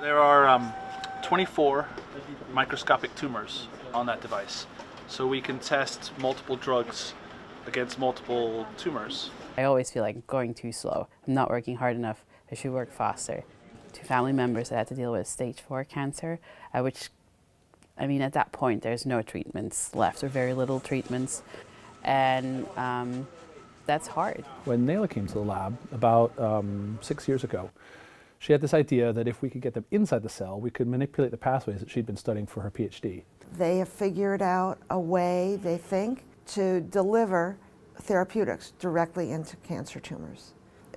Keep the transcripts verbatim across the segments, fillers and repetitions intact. there are um, twenty-four microscopic tumors on that device. So we can test multiple drugs against multiple tumors. I always feel like I'm going too slow. I'm not working hard enough. I should work faster. Two family members that had to deal with stage four cancer, uh, which, I mean, at that point, there's no treatments left, or very little treatments. And um, that's hard. When Nayla came to the lab about um, six years ago, she had this idea that if we could get them inside the cell, we could manipulate the pathways that she'd been studying for her PhD. They have figured out a way, they think, to deliver therapeutics directly into cancer tumors.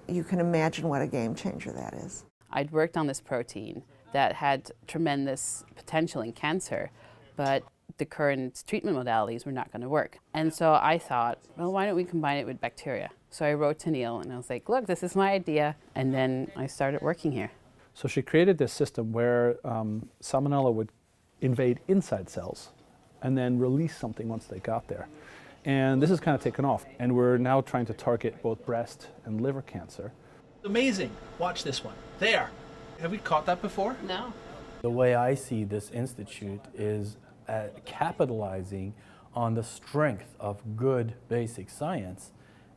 You can imagine what a game changer that is. I'd worked on this protein that had tremendous potential in cancer, but the current treatment modalities were not going to work. And so I thought, well, why don't we combine it with bacteria? So I wrote to Neil and I was like, look, this is my idea. And then I started working here. So she created this system where um, Salmonella would invade inside cells and then release something once they got there. And this has kind of taken off. And we're now trying to target both breast and liver cancer. Amazing. Watch this one. There. Have we caught that before? No. The way I see this institute is at capitalizing on the strength of good basic science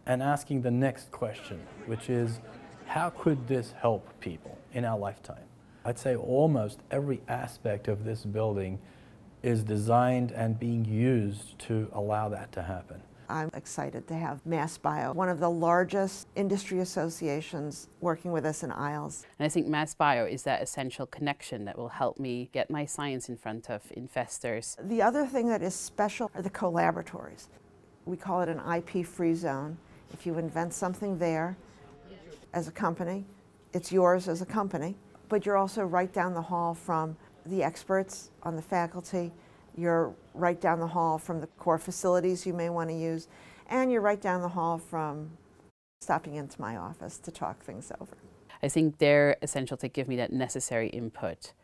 and asking the next question, which is, how could this help people in our lifetime? I'd say almost every aspect of this building is designed and being used to allow that to happen. I'm excited to have MassBio, one of the largest industry associations, working with us in I A L S. And I think MassBio is that essential connection that will help me get my science in front of investors. The other thing that is special are the collaboratories. We call it an I P-free zone. If you invent something there as a company, it's yours as a company, but you're also right down the hall from the experts on the faculty. You're right down the hall from the core facilities you may want to use, and you're right down the hall from stopping into my office to talk things over. I think they're essential to give me that necessary input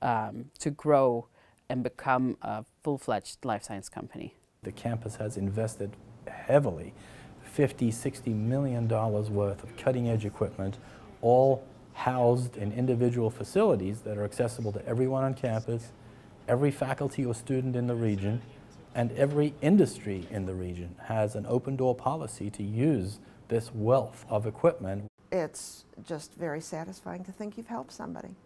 um, to grow and become a full-fledged life science company. The campus has invested heavily, fifty, sixty million dollars worth of cutting-edge equipment, all housed in individual facilities that are accessible to everyone on campus, every faculty or student in the region, and every industry in the region has an open-door policy to use this wealth of equipment. It's just very satisfying to think you've helped somebody.